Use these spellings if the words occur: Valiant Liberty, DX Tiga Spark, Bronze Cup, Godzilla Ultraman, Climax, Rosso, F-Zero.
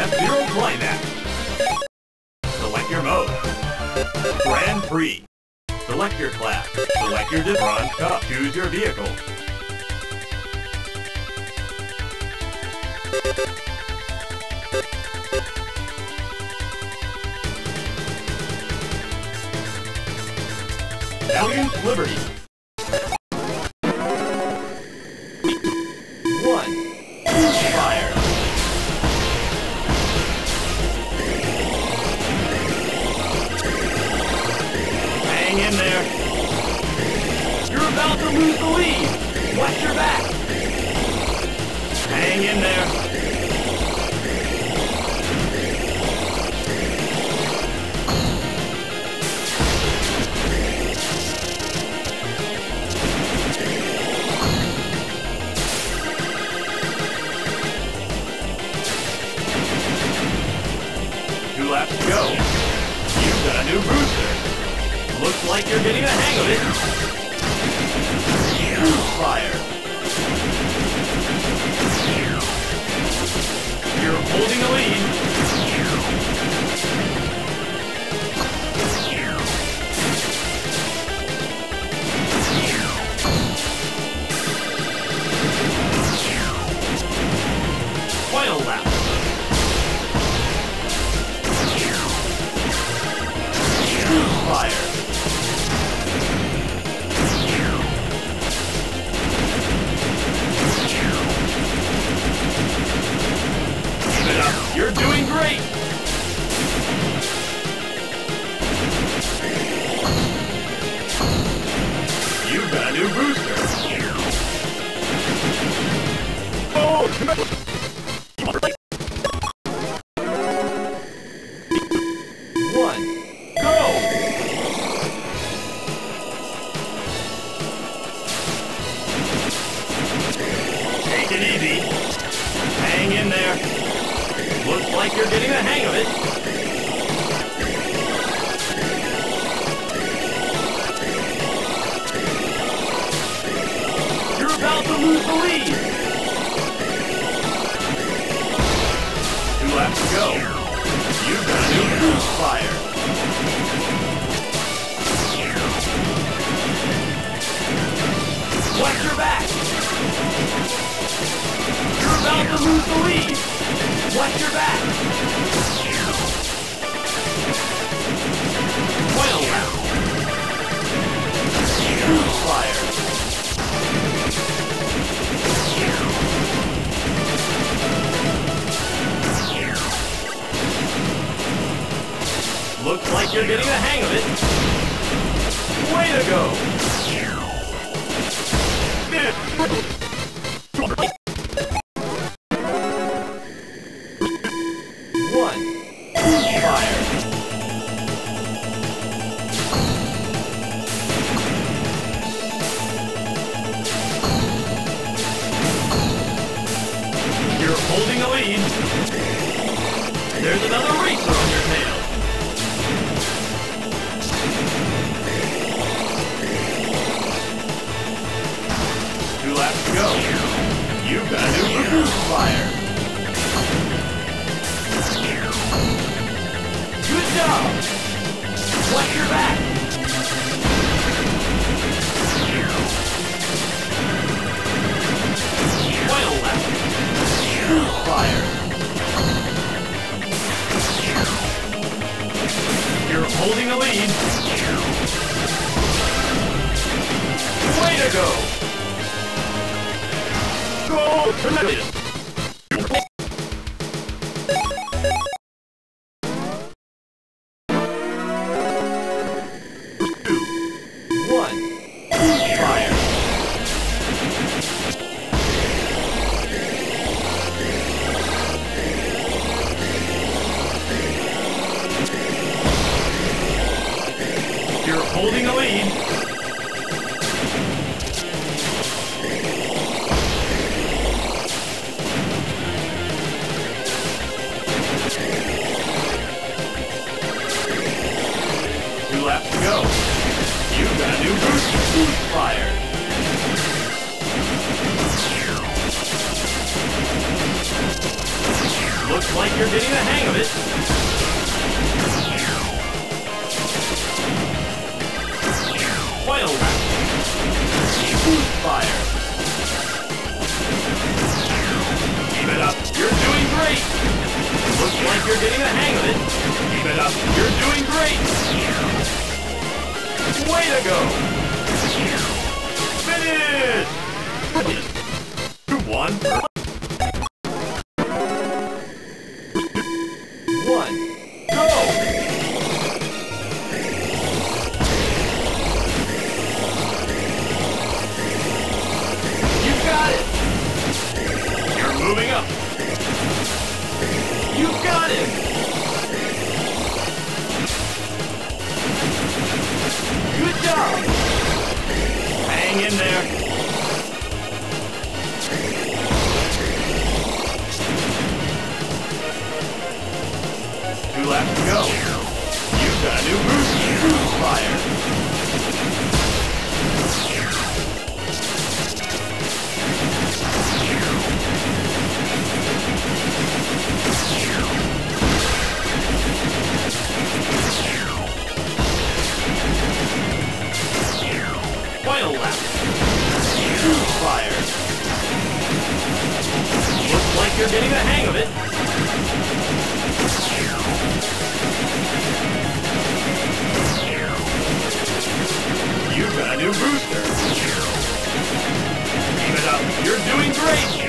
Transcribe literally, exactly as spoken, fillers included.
F-Zero Climax. Select your mode. Grand Prix. Select your class. Select your bronze cup. Choose your vehicle. Valiant Liberty. In there. You're about to lose the lead. Watch your back. Hang in there. Two laps to go. You've got a new booster. Looks like you're getting the hang of it. Fire. You're holding the lead. Final lap. Fire. You're doing great! You've got a new booster! Oh! One, go! Take it easy! Hang in there! Looks like you're getting the hang of it. You're about to lose the lead. Two laps to go. You've got a new boost fire. Watch your back. You're about to lose the lead. Watch your back! Oil round! Fire! Looks like you're getting the hang of it! Way to go! Holding the lead. There's another racer on your tail. Two laps to go. You've got a new boost fire. Good job. Watch your back. Final lap. Fire. You're holding the lead. Way to go! Go Climax! Holding the lead. Two laps to go. You've got a new boost. Fire. fire. Keep it up. You're doing great. Looks like you're getting the hang of it. Keep it up. You're doing great. Way to go. Finish. You won. One. Go. Moving up. You got him. Good job. Hang in there. Two laps to go. You've got a new boost. Boost fire. Final lap. Two fire. Looks like you're getting the hang of it. You've got a new booster. Keep it up. You're doing great.